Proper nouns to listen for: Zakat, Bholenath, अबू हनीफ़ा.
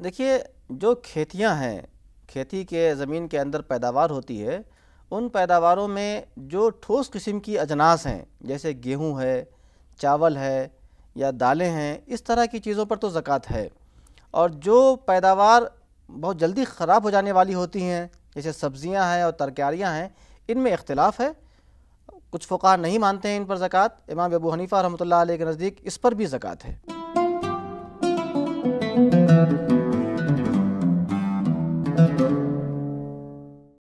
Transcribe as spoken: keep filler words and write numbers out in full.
देखिए, जो खेतियां हैं, खेती के ज़मीन के अंदर पैदावार होती है, उन पैदावारों में जो ठोस किस्म की अजनास हैं, जैसे गेहूं है, चावल है या दालें हैं, इस तरह की चीज़ों पर तो ज़कात है। और जो पैदावार बहुत जल्दी ख़राब हो जाने वाली होती हैं, जैसे सब्ज़ियां हैं और तरकारियां हैं, इनमें इख्तिलाफ़ है। कुछ फ़ुक़हा नहीं मानते हैं इन पर ज़कात। इमाम अबू हनीफ़ा रहमतुल्लाह अलैह के नज़दीक इस पर भी ज़कात है।